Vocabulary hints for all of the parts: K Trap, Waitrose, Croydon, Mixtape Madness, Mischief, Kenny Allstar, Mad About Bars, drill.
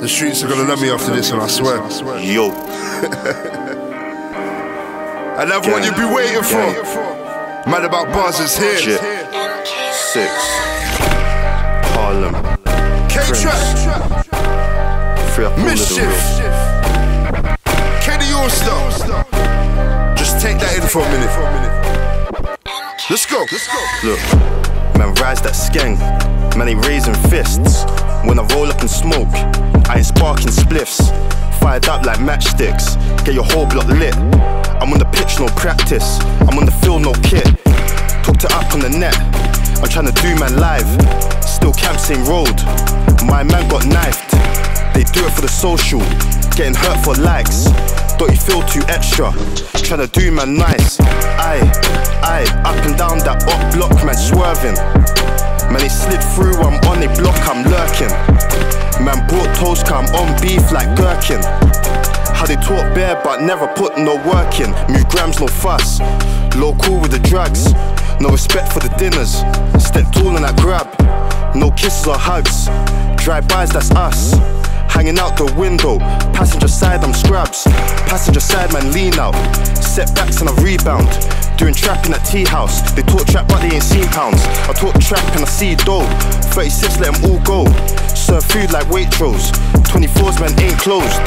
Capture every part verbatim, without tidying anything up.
The streets are gonna love me after this one, I swear. Yo. Another yeah. one you be waiting for. Yeah. Mad About Bars is here. Shit. Six. Harlem. K Trap. Mischief. Kenny Allstar. Just take that in for a minute. Let's go. Let's go. Look, man, rise that skeng. Man, he raising fists. When I roll up and smoke, I ain't sparking spliffs. Fired up like matchsticks, get your whole block lit. I'm on the pitch, no practice. I'm on the field, no kit. Cooked it up on the net, I'm trying to do man live. Still camp, same road, my man got knifed. They do it for the social, getting hurt for likes. Don't you feel too extra, trying to do man nice. Aye, aye, up and down that up block, man swerving. Man, they slid through, I'm on a block, I'm lurking. Man, brought toast, I'm on beef like gherkin. How they talk bare, but never put no work in. New grams, no fuss. Local with the drugs. No respect for the dinners. Step tall and I grab. No kisses or hugs. Drive-bys, that's us. Hanging out the window. Passenger side, I'm scrubs. Passenger side, man, lean out. Setbacks and I rebound. Doing trap in that tea house. They talk trap but they ain't seen pounds. I talk trap and I see dough. Thirty-six, let them all go. Serve food like Waitrose. Twenty-fours, man, ain't closed.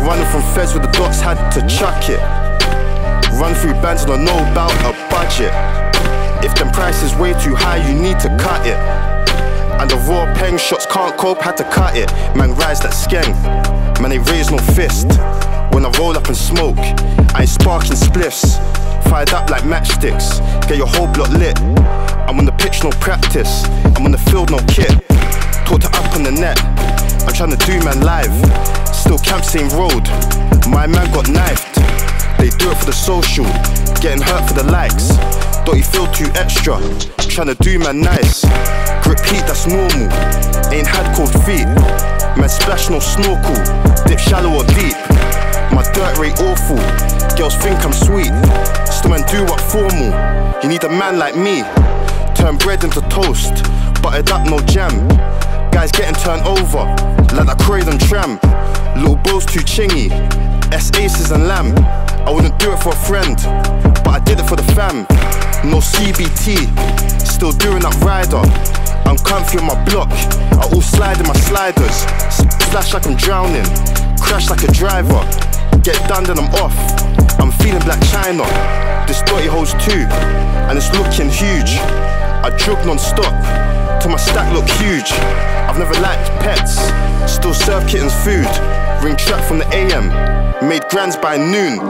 Running from feds with the dots, had to chuck it. Run through bands and I know about a budget. If them price is way too high, you need to cut it. And the raw peng shots can't cope, had to cut it. Man, rise that skeng. Man, they raise no fist. When I roll up and smoke, I ain't sparking spliffs. Fired up like matchsticks, get your whole block lit. I'm on the pitch, no practice. I'm on the field, no kit. Talked it up on the net, I'm trying to do man live. Still camp, same road, my man got knifed. They do it for the social, getting hurt for the likes. Don't you feel too extra, trying to do man nice. Grip heat, that's normal, ain't had cold feet. Man splash, no snorkel, dip shallow or deep. My dirt rate awful, girls think I'm sweet. Still man do what formal, you need a man like me. Turn bread into toast, buttered up no jam. Guys getting turned over, like that Croydon tram. Little bros too chingy, S aces and lamb. I wouldn't do it for a friend, but I did it for the fam. No C B T, still doing that rider. I'm comfy on my block, I all slide in my sliders. Splash like I'm drowning, crash like a driver. Get done then I'm off, I'm feeling Black China. This dirty hole's too, and it's looking huge. I drug non-stop, till my stack look huge. I've never liked pets, still serve kittens food. Ring trap from the A M, made grands by noon.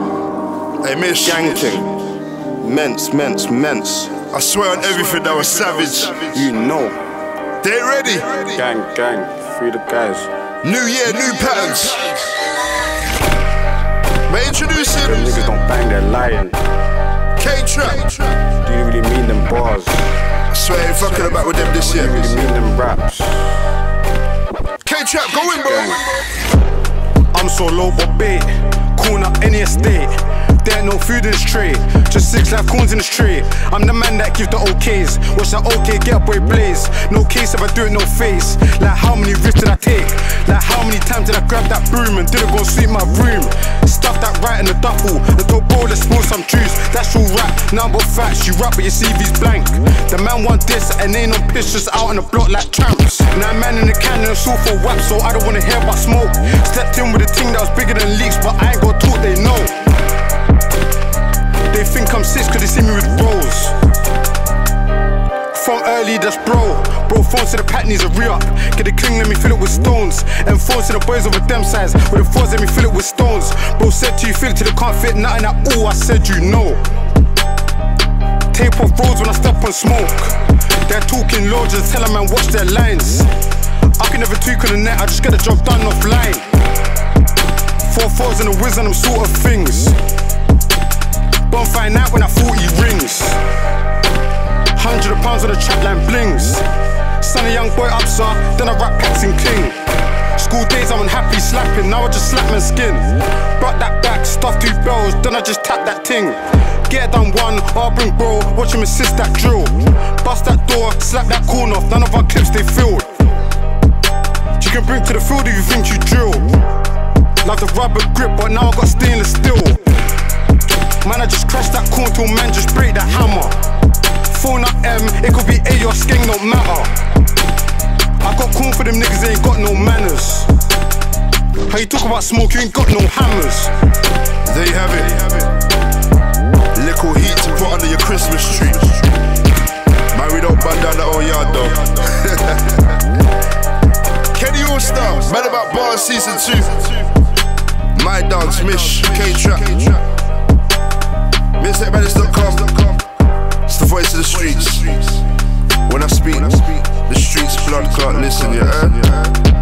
Hey, miss. Gang thing, Mence, Mence, Mence. I swear on everything that was savage. You know. They ready? Gang, gang, free the guys. New year, new patterns. But introduce it. Them niggas don't bang, they're lying. K Trap. Do you really mean them bars? I swear I ain't fucking about with them this year. Do you really mean them raps? K Trap, go in, bro. I'm so low for bait. Corner up any estate. There ain't no food in this tray, just six life cones in this tray. I'm the man that gives the okays. Watch that okay, get up where it blaze. No case if I do it, no face. Like how many risks did I take? Like how many times did I grab that broom and didn't go sweep my room? Stuff that right in the duffel. The top bowl, let's smoke some juice. That's all rap, number facts. You rap but your C V's blank. The man want this and ain't no piss, just out on the block like tramps. Nine man in the cannon, it's all for whap, so I don't wanna hear about smoke. Stepped in with a thing that was bigger than leaks, but I ain't got talk, they know. They think I'm six cause they see me with bros. From early, that's bro. Bro, phones to the patnies, a re-up. Get the cling, let me fill it with stones. And phones to the boys of a damn size. With the fours, let me fill it with stones. Bro said to you, fill it till it can't fit nothing at all. I said you know. Tape off roads when I step on smoke. They're talking low, just tell them man watch their lines. I can never tweak on the net, I just get the job done offline. Four fours and a whiz on them sort of things. Don't find out when I forty rings. Hundred of pounds on the trap line blings. Son a young boy up, sir, then I rap packs and king. School days I'm unhappy slapping, now I just slap my skin. Brought that back, stuffed two bells, then I just tap that ting. Get done one, I'll bring bro, watch him assist that drill. Bust that door, slap that corner, none of our clips they filled. can bring to the field if you think you drill. Like the rubber grip, but now I got stainless steel. Man, I just crashed that corn till man just break that hammer. Phone up M, it could be A or Skeng, no matter. I got corn for them niggas, they ain't got no manners. How you talk about smoke, you ain't got no hammers. There you have it. Little heat to put under your Christmas tree. Married up bandana on yard dog. Kenny Allstar, Mad About Bars Season two. My dance, Mish, K Trap. MixtapeMadness dot com. It's the voice of the streets. When I speak, the streets blood clot. Listen, yeah.